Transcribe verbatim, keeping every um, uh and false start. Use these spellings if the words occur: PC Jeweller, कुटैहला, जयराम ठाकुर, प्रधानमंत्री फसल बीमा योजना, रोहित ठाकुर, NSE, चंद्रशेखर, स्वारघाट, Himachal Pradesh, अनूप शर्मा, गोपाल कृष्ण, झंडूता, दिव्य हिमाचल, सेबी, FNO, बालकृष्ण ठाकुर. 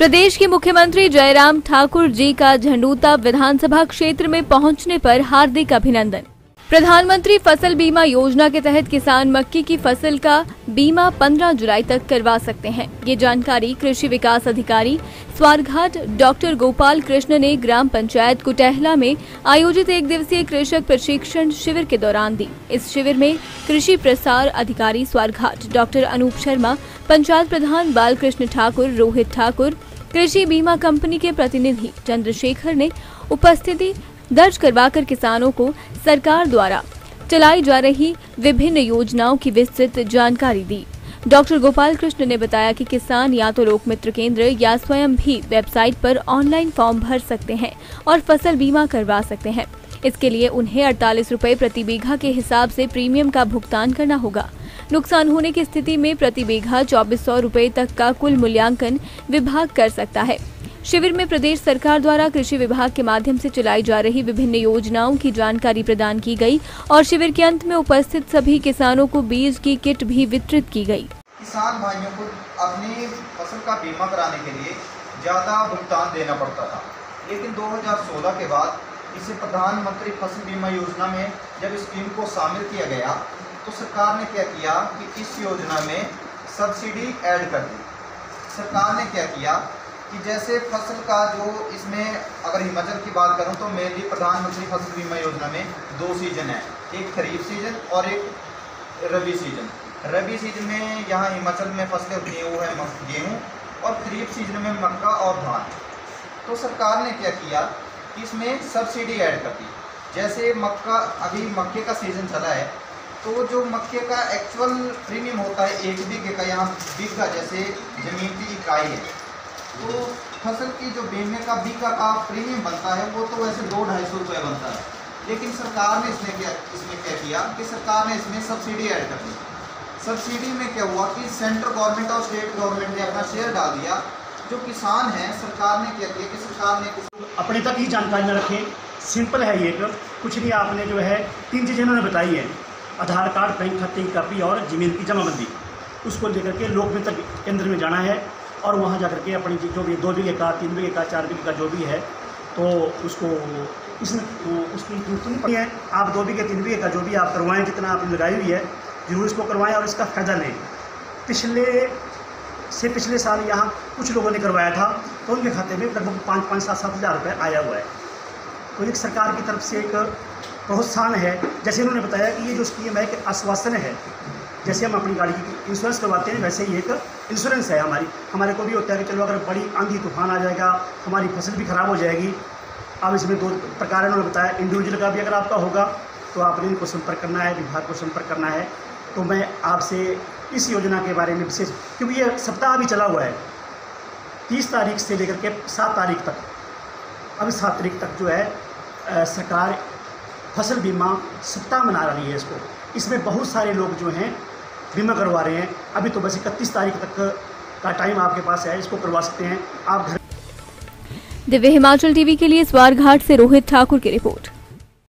प्रदेश के मुख्यमंत्री जयराम ठाकुर जी का झंडूता विधानसभा क्षेत्र में पहुंचने पर हार्दिक अभिनंदन। प्रधानमंत्री फसल बीमा योजना के तहत किसान मक्की की फसल का बीमा पंद्रह जुलाई तक करवा सकते हैं। ये जानकारी कृषि विकास अधिकारी स्वारघाट डॉक्टर गोपाल कृष्ण ने ग्राम पंचायत कुटैहला में आयोजित एक दिवसीय कृषक प्रशिक्षण शिविर के दौरान दी। इस शिविर में कृषि प्रसार अधिकारी स्वारघाट डॉक्टर अनूप शर्मा, पंचायत प्रधान बालकृष्ण ठाकुर, रोहित ठाकुर, कृषि बीमा कंपनी के प्रतिनिधि चंद्रशेखर ने उपस्थिति दर्ज करवाकर किसानों को सरकार द्वारा चलाई जा रही विभिन्न योजनाओं की विस्तृत जानकारी दी। डॉक्टर गोपाल कृष्ण ने बताया कि किसान या तो लोक मित्र केंद्र या स्वयं भी वेबसाइट पर ऑनलाइन फॉर्म भर सकते हैं और फसल बीमा करवा सकते हैं। इसके लिए उन्हें अड़तालीस रुपये प्रति बीघा के हिसाब से प्रीमियम का भुगतान करना होगा। नुकसान होने की स्थिति में प्रति बीघा चौबीस सौ रुपये तक का कुल मूल्यांकन विभाग कर सकता है। शिविर में प्रदेश सरकार द्वारा कृषि विभाग के माध्यम से चलाई जा रही विभिन्न योजनाओं की जानकारी प्रदान की गई और शिविर के अंत में उपस्थित सभी किसानों को बीज की किट भी वितरित की गई। किसान भाइयों को अपनी फसल का बीमा कराने के लिए ज्यादा भुगतान देना पड़ता था, लेकिन दो हज़ार सोलह के बाद इसे प्रधानमंत्री फसल बीमा योजना में जब स्कीम को शामिल किया गया तो सरकार ने क्या किया कि इस योजना में सब्सिडी ऐड कर दी। सरकार ने क्या किया कि जैसे फसल का जो इसमें अगर हिमाचल की बात करूं तो मेनली प्रधानमंत्री फसल बीमा योजना में दो सीज़न है, एक खरीफ सीज़न और एक रबी सीज़न। रबी सीज़न में यहाँ हिमाचल में फसलें होती हैं वो है गेहूँ और खरीफ सीज़न में मक्का और धान। तो सरकार ने क्या किया कि इसमें सब्सिडी ऐड कर दी। जैसे मक्का अभी मक्के का सीज़न चला है तो जो मक्के का एक्चुअल प्रीमियम होता है एक बीघे का, यहाँ बीघा जैसे ज़मीन की इकाई है तो फसल की जो बीमे का बीघा का प्रीमियम बनता है वो तो वैसे दो ढाई सौ रुपये बनता है, लेकिन सरकार ने इसमें क्या इसमें क्या किया कि सरकार ने इसमें सब्सिडी ऐड कर दी। सब्सिडी में क्या हुआ कि सेंट्रल गवर्नमेंट और स्टेट गवर्नमेंट ने अपना शेयर डाल दिया। जो किसान है सरकार ने क्या किया कि सरकार ने अपने तक ही जानकारी न रखें, सिंपल है ये कुछ भी। आपने जो है तीन चीज़ें उन्होंने बताई है, आधार कार्ड, बैंक खाते की कापी और जमीन की जमाबंदी। उसको लेकर के लोक मित्र केंद्र में जाना है और वहाँ जा करके अपनी जो भी दो बीघे का, तीन बीघे का, चार बीघे का जो भी है तो उसको इसमें उसकी है। आप दो बीघे तीन बीघे का जो भी आप करवाएं, जितना आपने लगाई हुई है जरूर इसको करवाएं और इसका फ़ायदा लें। पिछले से पिछले साल यहाँ कुछ लोगों ने करवाया था तो उनके खाते में लगभग पाँच पाँच सात सात हज़ार रुपये आया हुआ है। तो एक सरकार की तरफ से एक प्रोत्साहन है। जैसे उन्होंने बताया कि ये जो स्कीम है एक आश्वासन है, जैसे हम अपनी गाड़ी की इंश्योरेंस करवाते हैं वैसे ही एक इंश्योरेंस है हमारी। हमारे को भी होता है कि चलो अगर बड़ी आंधी तूफान आ जाएगा हमारी फसल भी ख़राब हो जाएगी। अब इसमें दो प्रकार उन्होंने बताया, इंडिविजुअल का भी अगर आपका होगा तो आपने इनको संपर्क करना है, विभाग को संपर्क करना है। तो मैं आपसे इस योजना के बारे में विशेष, क्योंकि ये सप्ताह भी चला हुआ है तीस तारीख से लेकर के सात तारीख तक। अब सात तारीख तक जो है सरकार फसल बीमा सप्ताह मना रही है इसको। इसमें बहुत सारे लोग जो हैं बीमा करवा रहे हैं। अभी तो बस इकतीस तारीख तक का टाइम आपके पास है, इसको करवा सकते हैं आप घर। दिव्य हिमाचल टीवी के लिए स्वारघाट से रोहित ठाकुर की रिपोर्ट।